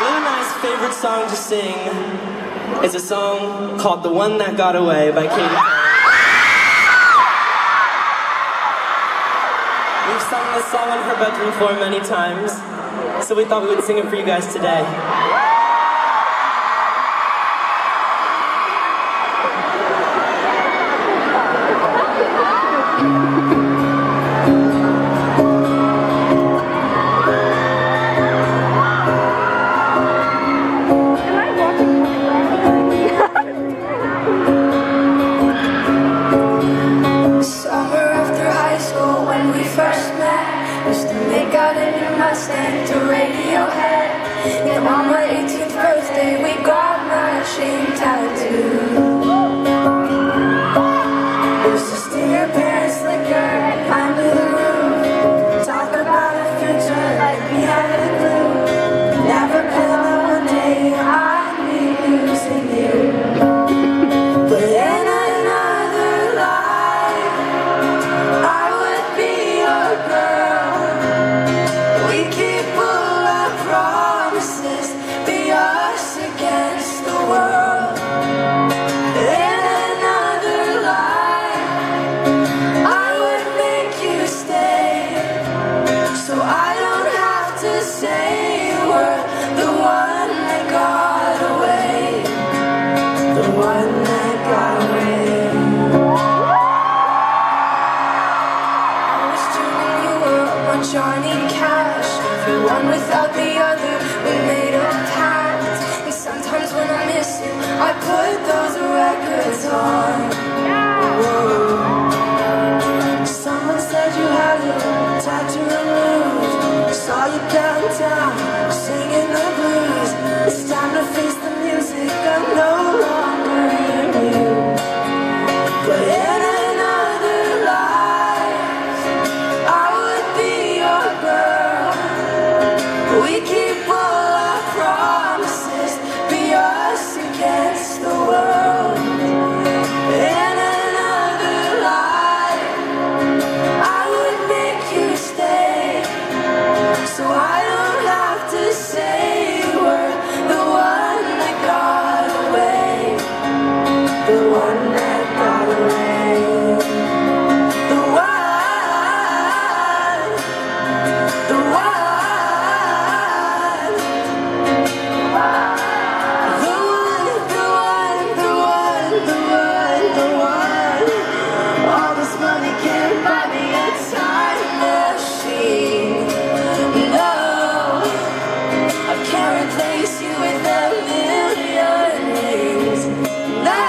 Lou and I's favorite song to sing is a song called The One That Got Away by Katy Perry. We've sung this song on her bedroom floor many times, so we thought we would sing it for you guys today. To Radiohead, and on my 18th birthday we got matching tattoos. It was just in your parents' liquor and under the roof, talk about a future like we had the glue. Never felt that one day I'd be losing you, but in another life I would be your girl. Johnny Cash, one without the other, we made a pact. And sometimes when I miss you, I put those records on. Yeah. Someone said you had your tattoo removed. Saw you downtown, singing the blues. It's time to face the music, I'm no longer in you. But in another life, I would be your girl. We keep all our promises, be us against the world. In another life, I would make you stay, so I don't have to say you were the one that got away, the one that got away, the one. All this money can't buy me a time machine. No, I can't replace you with a million names. No,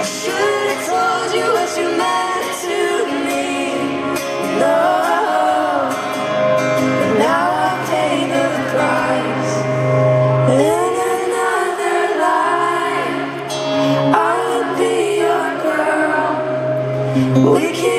I should have told you what you meant to me. No, but now I pay the price. In another life, I would be your girl. We can't